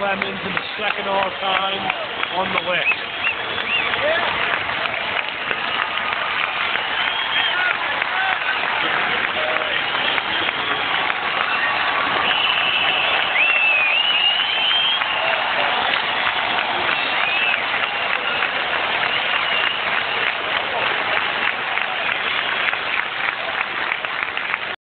Clemens, and the second all-time on the list.